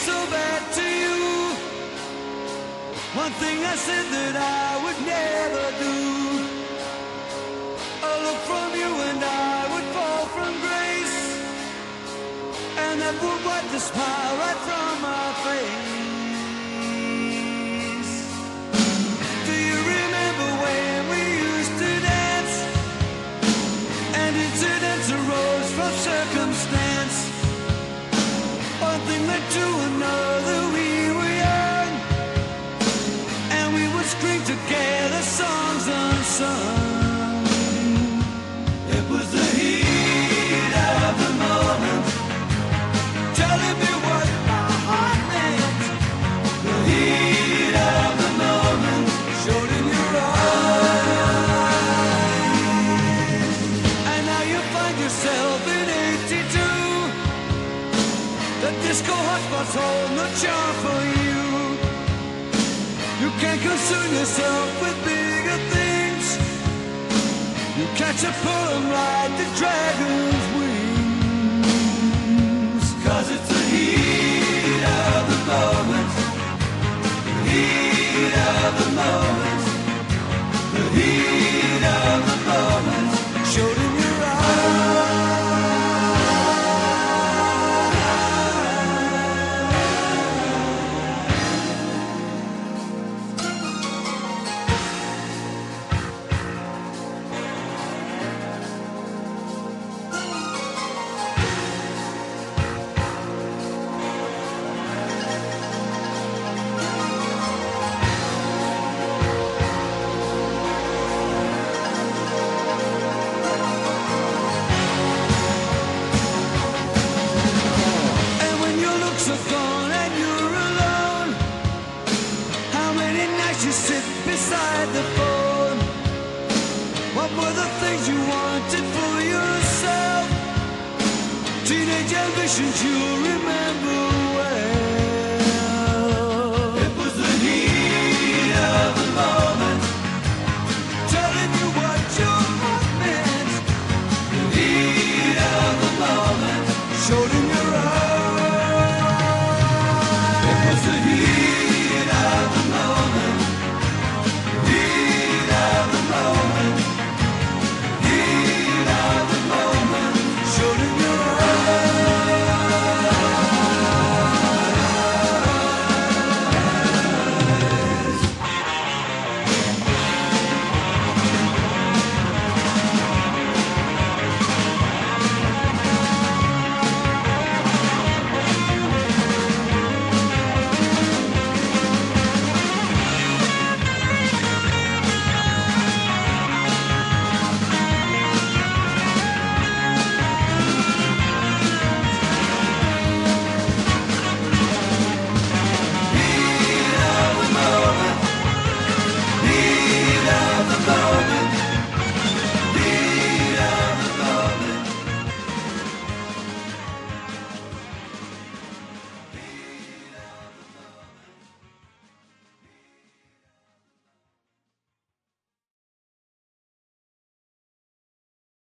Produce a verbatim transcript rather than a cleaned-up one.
so bad to you. One thing I said that I would never do. A look from you and I would fall from grace, and that would wipe the smile right from my face. To another we were young, and we would scream together songs unsung. It was the heat of the moment, telling me what my heart meant. The heat of the moment showed in your eyes. And now you find yourself in eighty-two. The disco hotspots hold no charm for you. You can't concern yourself with bigger things. You catch a poem like the dragon's wings. Cause it's the heat of the moment. The heat of the moment. The heat of the moment showed in your eyes. You sit beside the phone. What were the things you wanted for yourself? Teenage ambitions you'll remember.